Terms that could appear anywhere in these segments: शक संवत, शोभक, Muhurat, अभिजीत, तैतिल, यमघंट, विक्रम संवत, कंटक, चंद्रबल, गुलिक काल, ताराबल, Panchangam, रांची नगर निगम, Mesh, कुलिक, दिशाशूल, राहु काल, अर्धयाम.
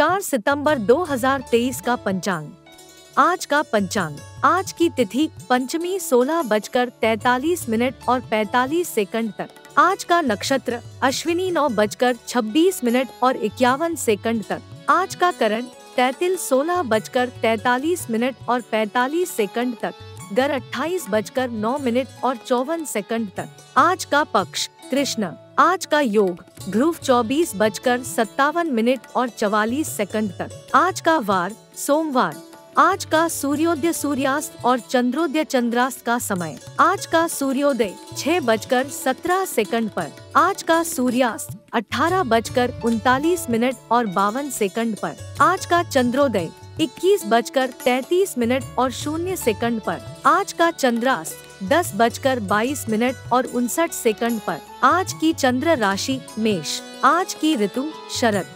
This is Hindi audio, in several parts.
4 सितंबर 2023 का पंचांग। आज का पंचांग, आज की तिथि पंचमी 16:43 और 45 सेकंड तक। आज का नक्षत्र अश्विनी 9:26 और 51 सेकंड तक। आज का करण तैतिल 16:43 और 45 सेकंड तक। गर 28:09 और 54 सेकंड तक। आज का पक्ष कृष्ण। आज का योग ध्रुव 24:57 और 44 सेकंड तक। आज का वार सोमवार। आज का सूर्योदय सूर्यास्त और चंद्रोदय चंद्रास्त का समय। आज का सूर्योदय 6:17 पर। आज का सूर्यास्त 18:39 और 52 सेकंड पर। आज का चंद्रोदय 21:33 और 0 सेकंड पर। आज का चंद्रास्त 10:22 और 59 सेकंड पर। आज की चंद्र राशि मेष। आज की ऋतु शरद।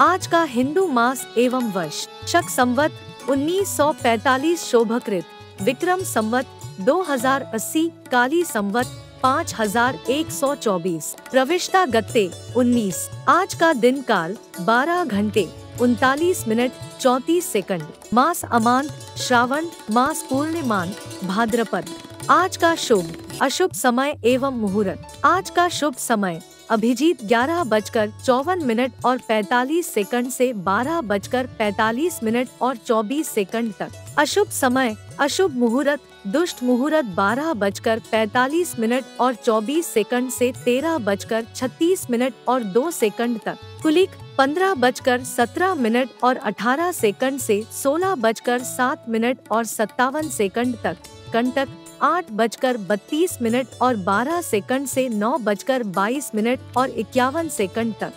आज का हिंदू मास एवं वर्ष शक संवत 1945 शोभक ऋत, विक्रम संवत 2080 काली संवत 5124, प्रविष्टा गत्ते 19। आज का दिन काल 12 घंटे 39 मिनट 34 सेकंड। मास अमांत श्रावण मास पूर्णिमांत भाद्रपद। आज का शुभ अशुभ समय एवं मुहूर्त। आज का शुभ समय अभिजीत 11:54 और 45 सेकंड से 12:45 और 24 सेकंड तक। अशुभ समय अशुभ मुहूर्त दुष्ट मुहूर्त 12:45 और 24 सेकंड से 13:36 और 2 सेकंड तक। कुलिक 15:17 और 18 सेकंड से 16:07 और 57 सेकंड तक। कंटक 8:32 और 12 सेकंड से 9:22 और 51 सेकंड तक।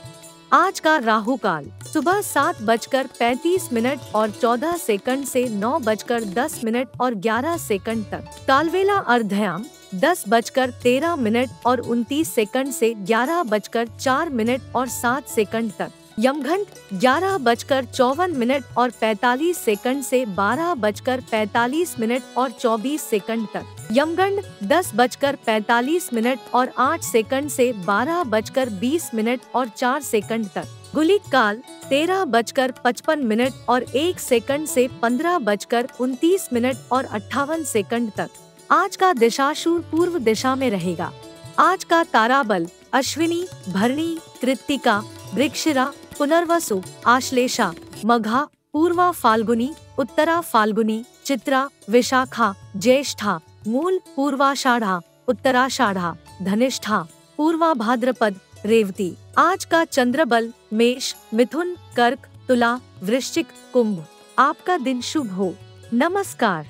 आज का राहु काल सुबह 7:35 और 14 सेकंड से 9:10 और 11 सेकंड तक। कालवेला अर्धयाम 10:13 और 29 सेकंड से 11:04 और 7 सेकंड तक। यमघंट 11:54 और 45 सेकंड से 12:45 और 24 सेकंड तक। यमगंड 10:45 और 8 सेकंड से 12:20 और 4 सेकंड तक। गुलिक काल 13:55 और 1 सेकंड से 15:29 और 58 सेकंड तक। आज का दिशाशूल पूर्व दिशा में रहेगा। आज का ताराबल अश्विनी भरणी कृत्तिका वृक्षिरा पुनर्वसु आश्लेषा मघा पूर्वा फाल्गुनी उत्तरा फाल्गुनी चित्रा विशाखा ज्येष्ठा मूल पूर्वाषाढ़ा उत्तराषाढ़ा धनिष्ठा पूर्वा भाद्रपद रेवती। आज का चंद्रबल मेष मिथुन कर्क तुला वृश्चिक कुंभ। आपका दिन शुभ हो। नमस्कार।